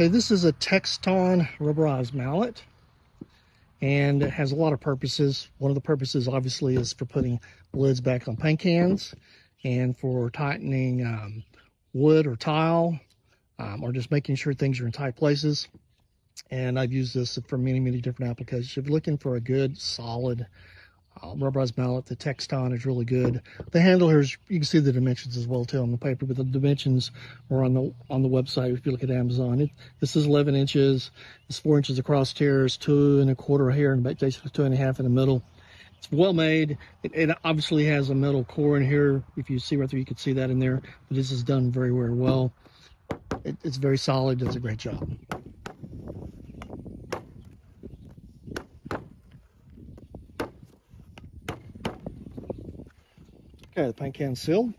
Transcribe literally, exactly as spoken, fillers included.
Okay, this is a Tekton rubberized mallet, and it has a lot of purposes. One of the purposes, obviously, is for putting lids back on paint cans and for tightening um, wood or tile, um, or just making sure things are in tight places. And I've used this for many, many different applications. If you're looking for a good, solid uh, rubberized mallet, the Tekton is really good. The handle here is, you can see the dimensions as well too on the paper, but the dimensions are on the on the website if you look at Amazon. It, this is eleven inches. It's four inches across here. It's two and a quarter here, and about two and a half in the middle. It's well made. It, it obviously has a metal core in here. If you see right through, you can see that in there. But this is done very, very well. It, it's very solid. Does a great job. Okay, the paint can's sealed.